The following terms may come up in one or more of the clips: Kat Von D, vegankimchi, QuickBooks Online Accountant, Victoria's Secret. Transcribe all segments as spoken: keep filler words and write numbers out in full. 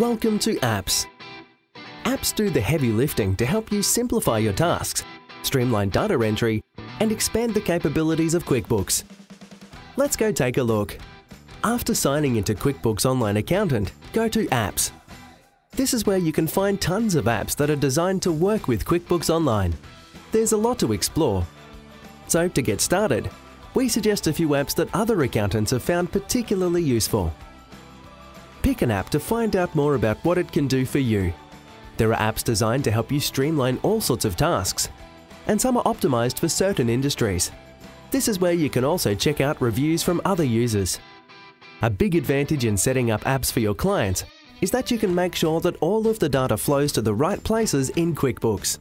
Welcome to apps. Apps do the heavy lifting to help you simplify your tasks, streamline data entry, and expand the capabilities of QuickBooks. Let's go take a look. After signing into QuickBooks Online Accountant, go to Apps. This is where you can find tons of apps that are designed to work with QuickBooks Online. There's a lot to explore. So to get started, we suggest a few apps that other accountants have found particularly useful. Pick an app to find out more about what it can do for you. There are apps designed to help you streamline all sorts of tasks, and some are optimized for certain industries. This is where you can also check out reviews from other users. A big advantage in setting up apps for your clients is that you can make sure that all of the data flows to the right places in QuickBooks.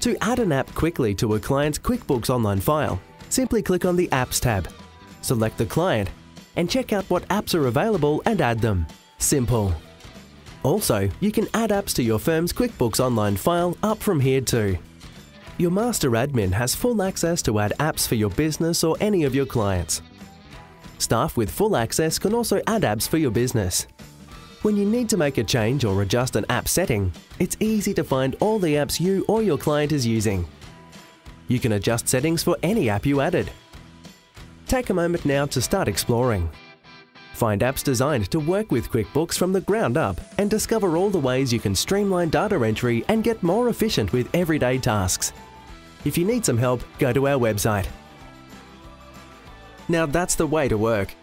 To add an app quickly to a client's QuickBooks Online file, simply click on the Apps tab, select the client, and check out what apps are available and add them. Simple. Also, you can add apps to your firm's QuickBooks Online file up from here too. Your master admin has full access to add apps for your business or any of your clients. Staff with full access can also add apps for your business. When you need to make a change or adjust an app setting, it's easy to find all the apps you or your client is using. You can adjust settings for any app you added. Take a moment now to start exploring. Find apps designed to work with QuickBooks from the ground up and discover all the ways you can streamline data entry and get more efficient with everyday tasks. If you need some help, go to our website. Now that's the way to work.